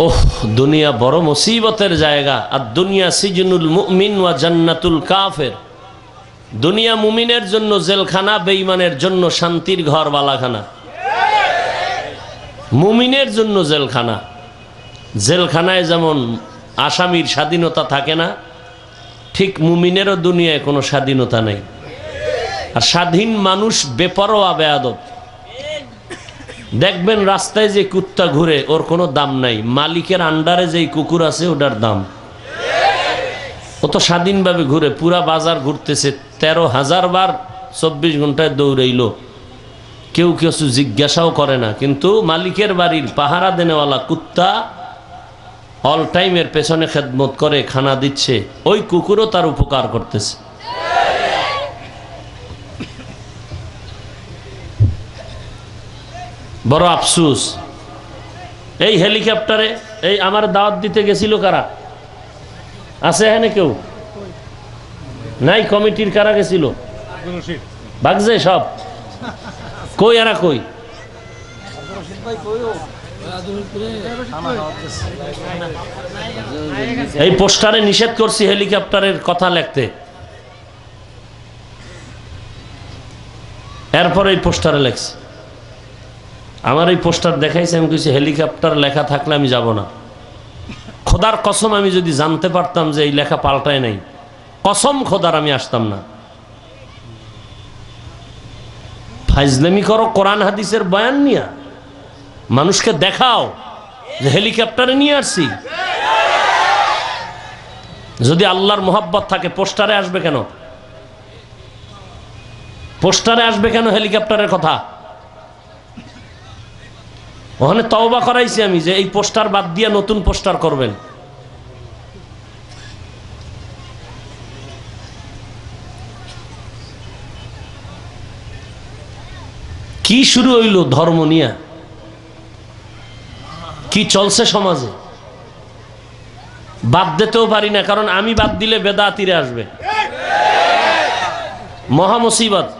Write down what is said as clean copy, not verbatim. ओह दुनिया बड़ो मुसीबतेर जायगा। दुनिया सिजनुल मुमिन व जन्नतुल काफिर। दुनिया मुमिनेर जन्नो जेलखाना, बेईमानेर जन्नो शांतिर घर वालाखाना। मुमिनेर जन्नो जेलखाना, जेलखानाय जेमन आसामीर स्वाधीनता थाके ना, ठीक मुमिनेरो दुनियाय कोनो स्वाधीनता नेই। আর স্বাধীন মানুষ বেপরোয়া বেয়াদব। দেখবেন রাস্তায় যে কুত্তা ঘুরে ওর কোনো দাম নাই, মালিকের আন্ডারে যেই কুকুর আছে ওটার দাম। ও তো স্বাধীনভাবে ঘুরে, পুরা বাজার ঘুরতেছে 13,000 বার, 24 ঘন্টায় দৌড়াইলো, কেউ কিছু জিজ্ঞাসাও করে না। কিন্তু মালিকের বাড়ির পাহারা দেনেওয়ালা কুত্তা অল টাইমের পেছনে খেদমত করে, খানা দিচ্ছে, ওই কুকুরও তার উপকার করতেছে। बड़ अफसूस हेलिकप्टारे दावत दीते गेछिलो कारा आछे एखाने केउ नाई, कमिटीर कारा गेछिलो भागजे सब कई आरा कई एई पोस्टारे निषेध करछि हेलिकप्टारेर कथा लिखते, एरपर एई पोस्टारे लिखछि। আমার এই পোস্টার দেখাইছে, আমি কিছু হেলিকপ্টার লেখা থাকলে আমি যাব না। খোদার কসম আমি যদি জানতে পারতাম যে এই লেখা পাল্টায় নাই, কসম খোদার আমি আসতাম না। ফাইজলামি করো কোরআন হাদিসের বয়ান নিয়ে, মানুষকে দেখাও যে হেলিকপ্টারে নিয়ে আসছি। যদি আল্লাহর মোহাব্বত থাকে পোস্টারে আসবে কেন? পোস্টারে আসবে কেন হেলিকপ্টারের কথা? ওখানে তওবা করাইছি আমি যে এই পোস্টার বাদ দিয়ে নতুন পোস্টার করবেন। কি শুরু হইল ধর্ম নিয়ে, কি চলছে সমাজে। বাদ দিতেও পারি না, কারণ আমি বাদ দিলে বেদাতিরা আসবে, মহা মুসিবত।